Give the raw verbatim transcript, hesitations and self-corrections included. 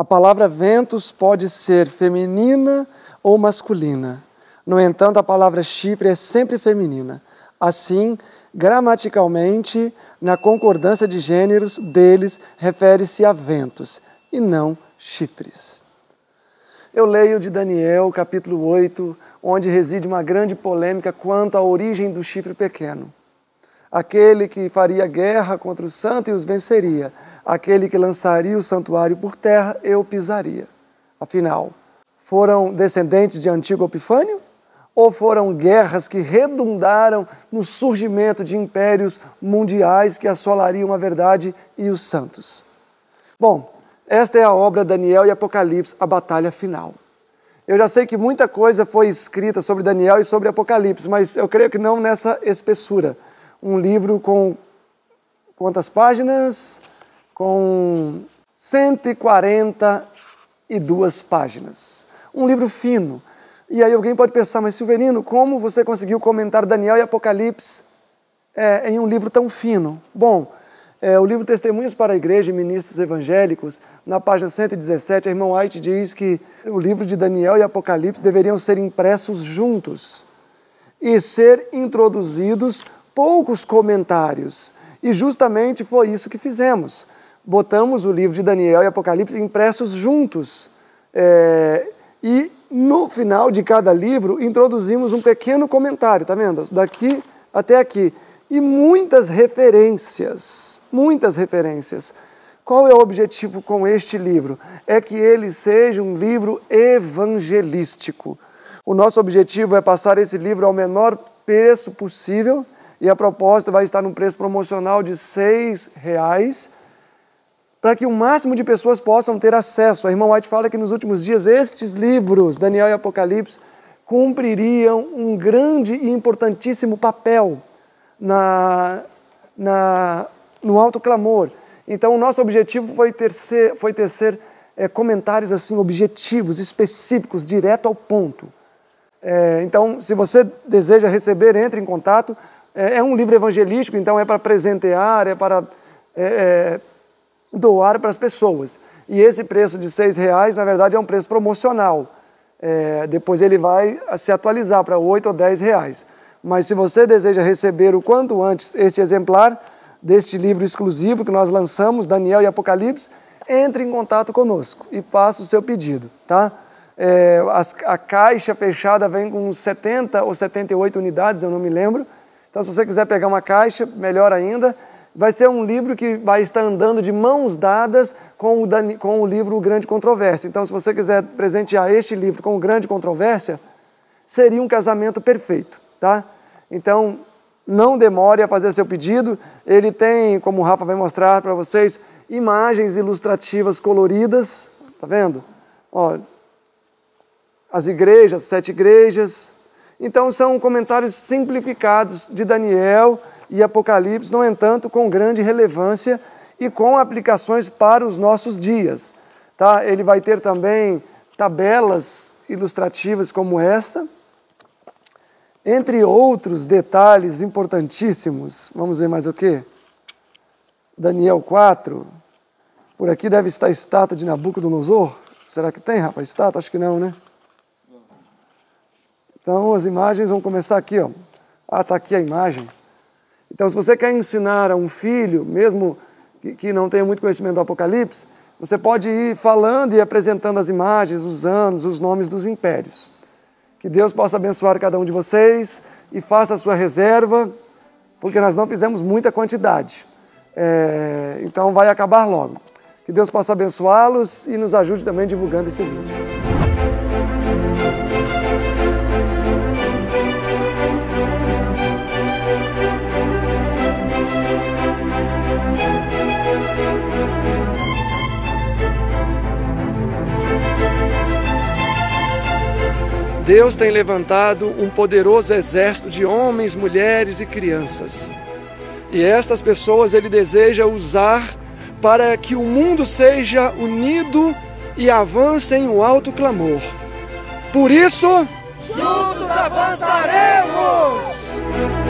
A palavra ventos pode ser feminina ou masculina. No entanto, a palavra chifre é sempre feminina. Assim, gramaticalmente, na concordância de gêneros deles, refere-se a ventos e não chifres. Eu leio de Daniel, capítulo oito, onde reside uma grande polêmica quanto à origem do chifre pequeno. Aquele que faria guerra contra o santo e os venceria. Aquele que lançaria o santuário por terra, eu pisaria. Afinal, foram descendentes de antigo Epifânio? Ou foram guerras que redundaram no surgimento de impérios mundiais que assolariam a verdade e os santos? Bom, esta é a obra Daniel e Apocalipse, a batalha final. Eu já sei que muita coisa foi escrita sobre Daniel e sobre Apocalipse, mas eu creio que não nessa espessura. Um livro com quantas páginas? Com cento e quarenta e duas páginas. Um livro fino. E aí alguém pode pensar, mas Silverino, como você conseguiu comentar Daniel e Apocalipse é, em um livro tão fino? Bom, é, o livro Testemunhos para a Igreja e Ministros Evangélicos, na página cento e dezessete, a irmã White diz que o livro de Daniel e Apocalipse deveriam ser impressos juntos e ser introduzidos poucos comentários. E justamente foi isso que fizemos. Botamos o livro de Daniel e Apocalipse impressos juntos. É, e... No final de cada livro, introduzimos um pequeno comentário, tá vendo? Daqui até aqui. E muitas referências, muitas referências. Qual é o objetivo com este livro? É que ele seja um livro evangelístico. O nosso objetivo é passar esse livro ao menor preço possível, e a proposta vai estar num preço promocional de seis reais, para que o máximo de pessoas possam ter acesso. A irmã White fala que nos últimos dias estes livros, Daniel e Apocalipse, cumpririam um grande e importantíssimo papel na, na, no alto clamor. Então o nosso objetivo foi tecer, foi tecer é, comentários assim, objetivos, específicos, direto ao ponto. É, então, se você deseja receber, entre em contato. É, é um livro evangelístico, então é para presentear, é para... É, é, doar para as pessoas. E esse preço de seis reais, na verdade, é um preço promocional. É, depois ele vai se atualizar para oito ou dez reais. Mas se você deseja receber o quanto antes este exemplar deste livro exclusivo que nós lançamos, Daniel e Apocalipse, entre em contato conosco e faça o seu pedido, tá? É, a, a caixa fechada vem com setenta ou setenta e oito unidades, eu não me lembro. Então, se você quiser pegar uma caixa, melhor ainda. Vai ser um livro que vai estar andando de mãos dadas com o, Dan... com o livro O Grande Controvérsia. Então, se você quiser presentear este livro com O Grande Controvérsia, seria um casamento perfeito, tá? Então, não demore a fazer seu pedido. Ele tem, como o Rafa vai mostrar para vocês, imagens ilustrativas coloridas, tá vendo? Ó, as igrejas, sete igrejas. Então, são comentários simplificados de Daniel e Apocalipse, no entanto, com grande relevância e com aplicações para os nossos dias. Tá? Ele vai ter também tabelas ilustrativas como essa, entre outros detalhes importantíssimos. Vamos ver mais o quê? Daniel quatro. Por aqui deve estar a estátua de Nabucodonosor. Será que tem, rapaz? Estátua? Acho que não, né? Então, as imagens vão começar aqui, ó. Ah, tá aqui a imagem. Então, se você quer ensinar a um filho, mesmo que, que não tenha muito conhecimento do Apocalipse, você pode ir falando e apresentando as imagens, os anos, os nomes dos impérios. Que Deus possa abençoar cada um de vocês e faça a sua reserva, porque nós não fizemos muita quantidade. É, então, vai acabar logo. Que Deus possa abençoá-los e nos ajude também divulgando esse vídeo. Deus tem levantado um poderoso exército de homens, mulheres e crianças. E estas pessoas Ele deseja usar para que o mundo seja unido e avance em um alto clamor. Por isso, juntos avançaremos!